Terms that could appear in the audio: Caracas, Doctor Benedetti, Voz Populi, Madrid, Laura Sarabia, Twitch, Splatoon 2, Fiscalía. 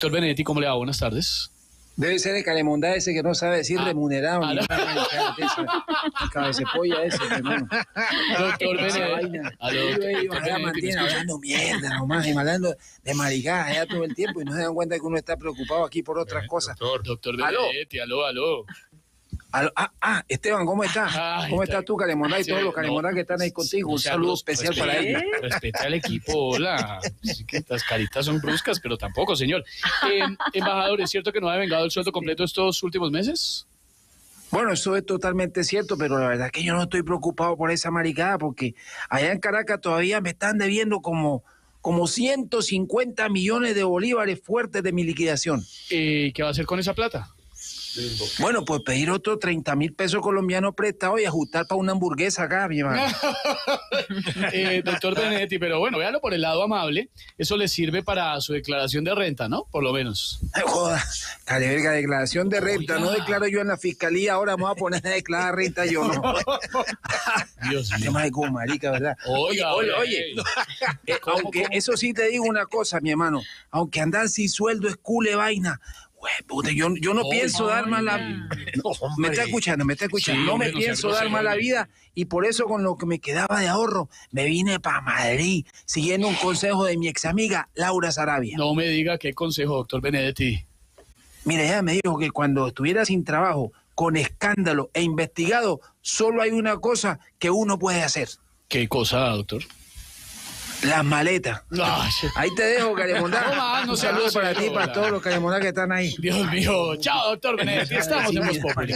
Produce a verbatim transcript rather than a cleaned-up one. Doctor Benedetti, ¿cómo le va? Buenas tardes. Debe ser el Calemondá ese que no sabe decir ah, remunerado. Ah, ni ah, ah, cabecepolla ese, hermano. Doctor Benedetti. Allá mantiene hablando mierda nomás, y hablando de marigadas allá todo el tiempo y no se dan cuenta que uno está preocupado aquí por otras bien, cosas. Doctor, doctor Benedetti, aló, aló. aló ah, ah, Esteban, ¿cómo estás? Ah, ¿Cómo estás tú, Calemondá, y todos los Calemondá no, que están ahí contigo? Un saludo especial respeta, para ellos. Respeta al equipo, hola. Sí que las caritas son bruscas, pero tampoco, señor. Eh, embajador, ¿es cierto que no ha vengado el sueldo completo estos últimos meses? Bueno, eso es totalmente cierto, pero la verdad es que yo no estoy preocupado por esa maricada, porque allá en Caracas todavía me están debiendo como... como ciento cincuenta millones de bolívares fuertes de mi liquidación. ¿Y qué va a hacer con esa plata? Bueno, pues pedir otros treinta mil pesos colombianos prestados y ajustar para una hamburguesa acá, mi hermano. eh, doctor Benedetti, pero bueno, véalo por el lado amable. Eso le sirve para su declaración de renta, ¿no? Por lo menos. Joda, dale, verga, declaración de renta. Oiga. No declaro yo en la fiscalía, ahora me voy a poner a declarar renta yo, ¿no? Dios mío. Más como marica, ¿verdad? Oiga, oye, oye. oye. eh, ¿Cómo, aunque cómo? Eso sí te digo una cosa, mi hermano. Aunque andar sin sueldo es cule vaina. Yo, yo no oh, pienso hombre. dar mala vida. No, me está escuchando, me está escuchando. Sí, no me no pienso dar mala vida y por eso con lo que me quedaba de ahorro me vine para Madrid siguiendo un consejo de mi ex amiga Laura Sarabia. No me diga qué consejo, doctor Benedetti. Mira, ella me dijo que cuando estuviera sin trabajo, con escándalo e investigado, solo hay una cosa que uno puede hacer. ¿Qué cosa, doctor? Las maletas. Ay. Ahí te dejo, Calemondá. No, no saludos para ti, para todos los Calemondá que están ahí. Dios mío. Chao, doctor Benedetti. Estamos en Voz Populi.